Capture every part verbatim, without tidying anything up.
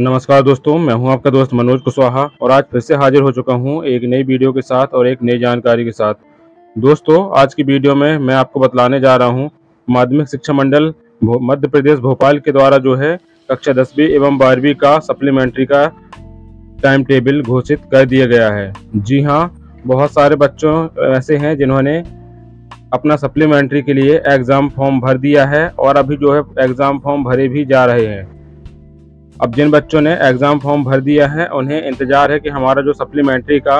नमस्कार दोस्तों, मैं हूं आपका दोस्त मनोज कुशवाहा और आज फिर से हाजिर हो चुका हूं एक नई वीडियो के साथ और एक नई जानकारी के साथ। दोस्तों, आज की वीडियो में मैं आपको बतलाने जा रहा हूं माध्यमिक शिक्षा मंडल मध्य प्रदेश भोपाल के द्वारा जो है कक्षा दसवीं एवं बारहवीं का सप्लीमेंट्री का टाइम टेबल घोषित कर दिया गया है। जी हाँ, बहुत सारे बच्चों ऐसे हैं जिन्होंने अपना सप्लीमेंट्री के लिए एग्ज़ाम फॉर्म भर दिया है और अभी जो है एग्ज़ाम फॉर्म भरे भी जा रहे हैं। अब जिन बच्चों ने एग्ज़ाम फॉर्म भर दिया है उन्हें इंतज़ार है कि हमारा जो सप्लीमेंट्री का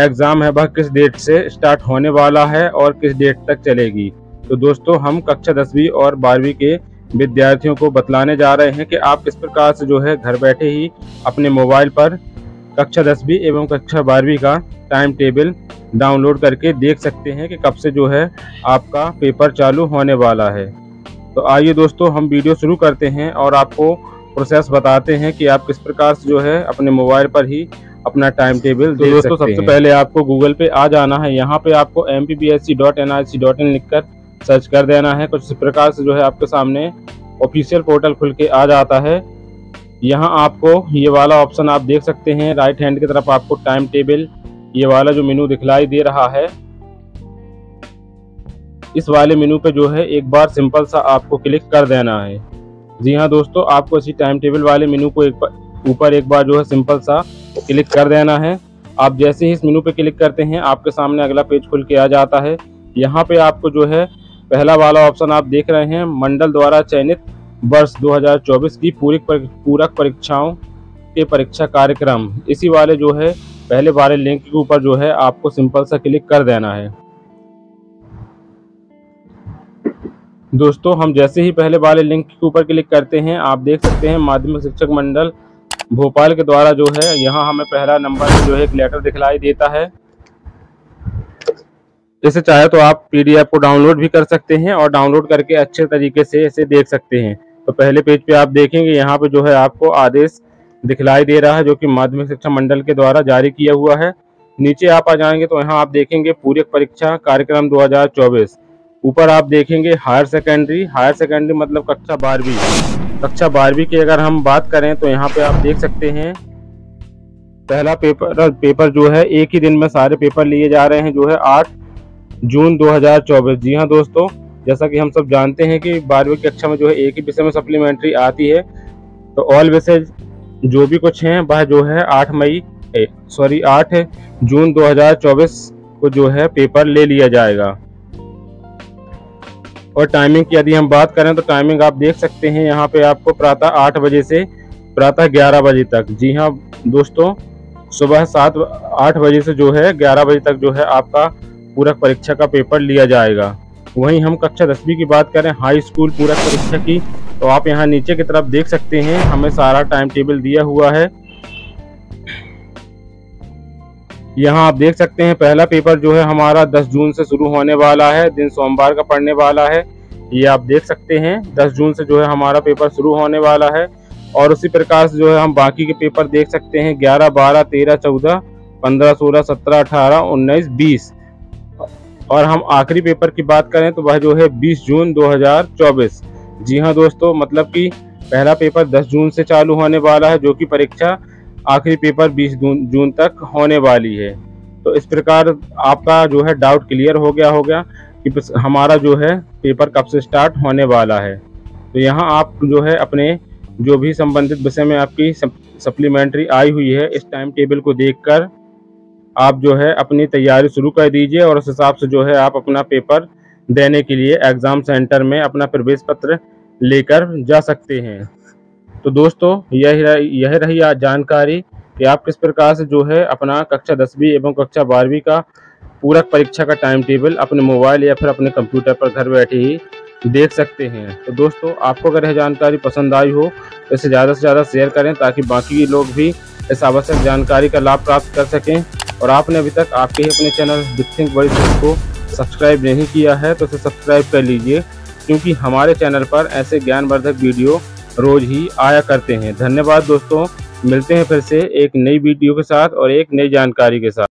एग्ज़ाम है वह किस डेट से स्टार्ट होने वाला है और किस डेट तक चलेगी। तो दोस्तों, हम कक्षा दसवीं और बारहवीं के विद्यार्थियों को बतलाने जा रहे हैं कि आप किस प्रकार से जो है घर बैठे ही अपने मोबाइल पर कक्षा दसवीं एवं कक्षा बारहवीं का टाइम टेबल डाउनलोड करके देख सकते हैं कि कब से जो है आपका पेपर चालू होने वाला है। तो आइए दोस्तों, हम वीडियो शुरू करते हैं और आपको प्रोसेस बताते हैं कि आप किस प्रकार से जो है अपने मोबाइल पर ही अपना टाइम टेबल देख सकते हैं। तो सबसे पहले आपको गूगल पे आ जाना है। यहाँ पे आपको M P B S C dot N I C dot in लिखकर सर्च कर देना है। कुछ इस प्रकार से जो है आपके सामने ऑफिशियल पोर्टल खुल के आ जाता है। यहाँ आपको ये वाला ऑप्शन आप देख सकते हैं, राइट हैंड की तरफ आपको टाइम टेबल ये वाला जो मेनू दिखलाई दे रहा है, इस वाले मेनू पे जो है एक बार सिंपल सा आपको क्लिक कर देना है। जी हाँ दोस्तों, आपको इसी टाइम टेबल वाले मेनू को एक ऊपर एक बार जो है सिंपल सा क्लिक कर देना है। आप जैसे ही इस मेनू पे क्लिक करते हैं आपके सामने अगला पेज खुल के आ जाता है। यहाँ पे आपको जो है पहला वाला ऑप्शन आप देख रहे हैं, मंडल द्वारा चयनित वर्ष दो हज़ार चौबीस की पूरक पूरक परीक्षाओं के परीक्षा कार्यक्रम, इसी वाले जो है पहले वाले लिंक के ऊपर जो है आपको सिंपल सा क्लिक कर देना है। दोस्तों, हम जैसे ही पहले वाले लिंक के ऊपर क्लिक करते हैं आप देख सकते हैं माध्यमिक शिक्षक मंडल भोपाल के द्वारा जो है यहाँ हमें पहला नंबर जो है एक लेटर दिखलाई देता है। इसे चाहे तो आप पीडीएफ को डाउनलोड भी कर सकते हैं और डाउनलोड करके अच्छे तरीके से इसे देख सकते हैं। तो पहले पेज पे आप देखेंगे यहाँ पे जो है आपको आदेश दिखलाई दे रहा है जो कि माध्यमिक शिक्षा मंडल के द्वारा जारी किया हुआ है। नीचे आप आ जाएंगे तो यहाँ आप देखेंगे पूरक परीक्षा कार्यक्रम दो हज़ार चौबीस, ऊपर आप देखेंगे हायर सेकेंडरी, हायर सेकेंडरी मतलब कक्षा बारहवीं। कक्षा बारहवीं की अगर हम बात करें तो यहाँ पे आप देख सकते हैं पहला पेपर पेपर जो है एक ही दिन में सारे पेपर लिए जा रहे हैं जो है आठ जून दो हज़ार चौबीस। जी हाँ दोस्तों, जैसा कि हम सब जानते हैं कि बारहवीं कक्षा में जो है एक ही विषय में सप्लीमेंट्री आती है, तो ऑल विषय जो भी कुछ हैं वह जो है आठ मई सॉरी आठ जून दो हज़ार चौबीस को जो है पेपर ले लिया जाएगा। और टाइमिंग की यदि हम बात करें तो टाइमिंग आप देख सकते हैं यहाँ पे आपको प्रातः आठ बजे से प्रातः ग्यारह बजे तक। जी हाँ दोस्तों, सुबह सात आठ बजे से जो है ग्यारह बजे तक जो है आपका पूरक परीक्षा का पेपर लिया जाएगा। वहीं हम कक्षा दसवीं की बात करें हाई स्कूल पूरक परीक्षा की, तो आप यहाँ नीचे की तरफ देख सकते हैं हमें सारा टाइम टेबल दिया हुआ है। यहाँ आप देख सकते हैं पहला पेपर जो है हमारा दस जून से शुरू होने वाला है, दिन सोमवार का पड़ने वाला है। ये आप देख सकते हैं दस जून से जो है हमारा पेपर शुरू होने वाला है। और उसी प्रकार से जो है हम बाकी के पेपर देख सकते हैं ग्यारह बारह तेरह चौदह पंद्रह सोलह सत्रह अठारह उन्नीस बीस। और हम आखिरी पेपर की बात करें तो वह जो है बीस जून दो हज़ार चौबीस। जी हाँ दोस्तों, मतलब कि पहला पेपर दस जून से चालू होने वाला है जो कि परीक्षा आखिरी पेपर बीस जून तक होने वाली है। तो इस प्रकार आपका जो है डाउट क्लियर हो गया होगा कि हमारा जो है पेपर कब से स्टार्ट होने वाला है। तो यहाँ आप जो है अपने जो भी संबंधित विषय में आपकी सप्लीमेंट्री आई हुई है इस टाइम टेबल को देख कर आप जो है अपनी तैयारी शुरू कर दीजिए और उस हिसाब से जो है आप अपना पेपर देने के लिए एग्ज़ाम सेंटर में अपना प्रवेश पत्र लेकर जा सकते हैं। तो दोस्तों, यह रही, यह रही आज जानकारी कि आप किस प्रकार से जो है अपना कक्षा दसवीं एवं कक्षा बारहवीं का पूरक परीक्षा का टाइम टेबल अपने मोबाइल या फिर अपने कंप्यूटर पर घर बैठे ही देख सकते हैं। तो दोस्तों, आपको अगर यह जानकारी पसंद आई हो तो इसे ज़्यादा से ज़्यादा शेयर करें ताकि बाकी लोग भी इस आवश्यक जानकारी का लाभ प्राप्त कर सकें। और आपने अभी तक आपके ही अपने चैनल बिग थिंक बड़ी थिंक को सब्सक्राइब नहीं किया है तो उसे सब्सक्राइब कर लीजिए, क्योंकि हमारे चैनल पर ऐसे ज्ञानवर्धक वीडियो रोज़ ही आया करते हैं। धन्यवाद दोस्तों, मिलते हैं फिर से एक नई वीडियो के साथ और एक नई जानकारी के साथ।